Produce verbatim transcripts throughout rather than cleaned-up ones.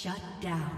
Shut down.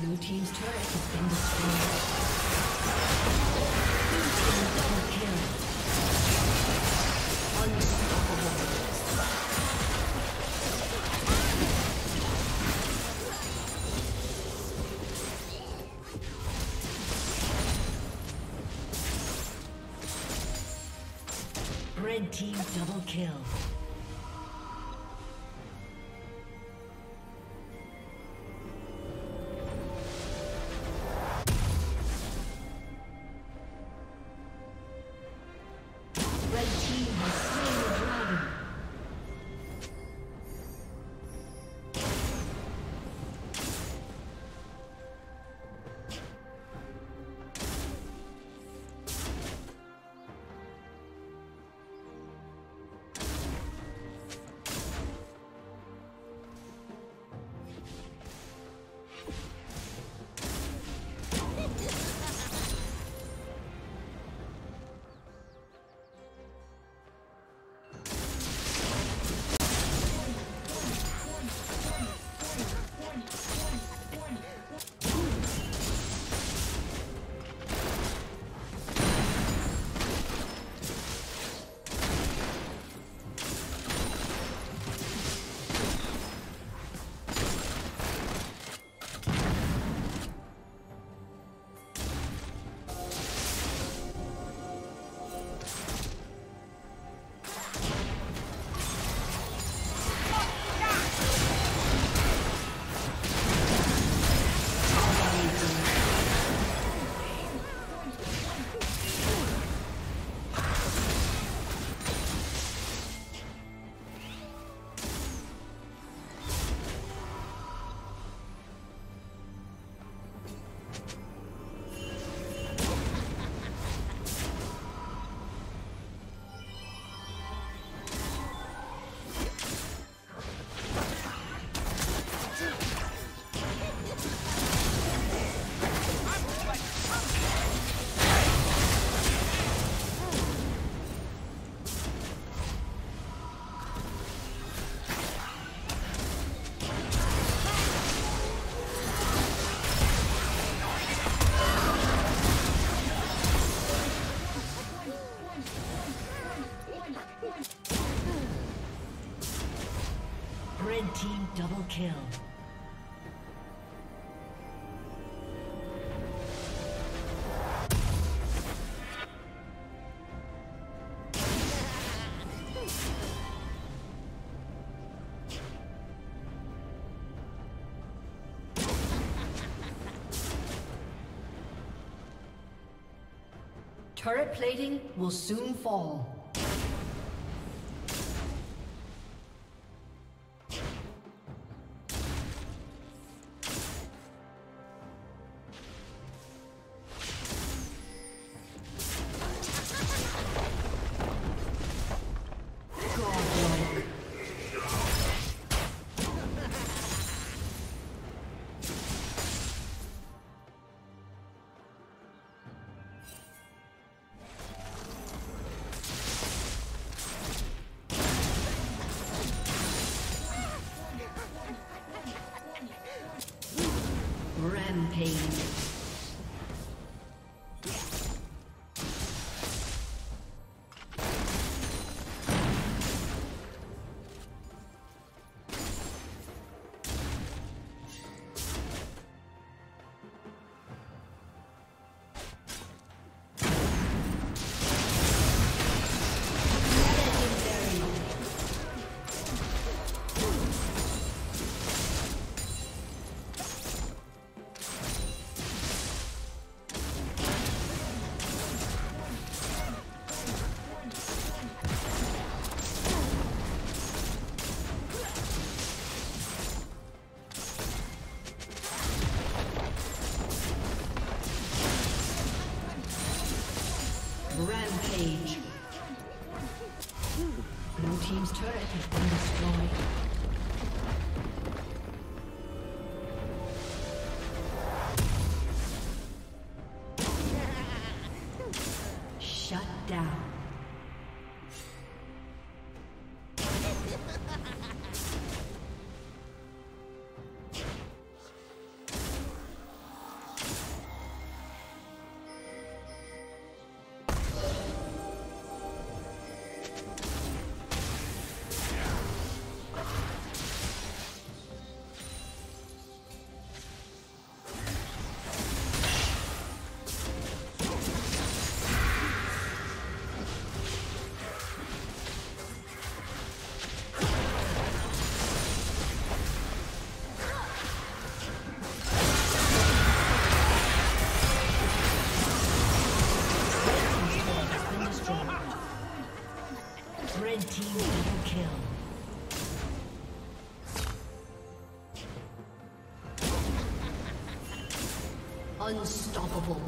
Blue team's turret has been destroyed. Blue team double kill. Double kill. Turret plating will soon fall. Rampage. Rampage. Blue team's turret has been destroyed. Unstoppable.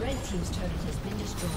Red team's turret has been destroyed.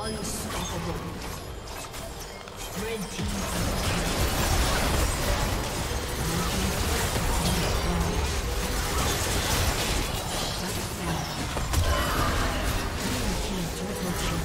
Unstoppable. Red team. Blue team triple kill.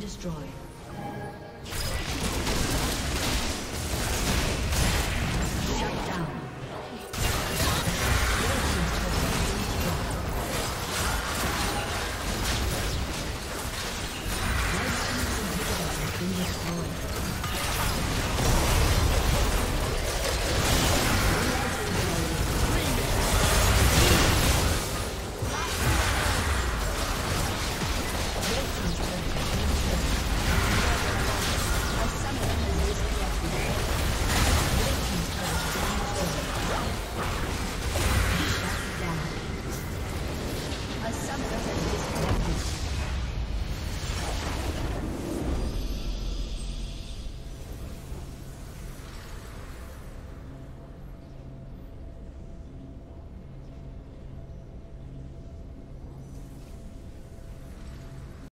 destroyed.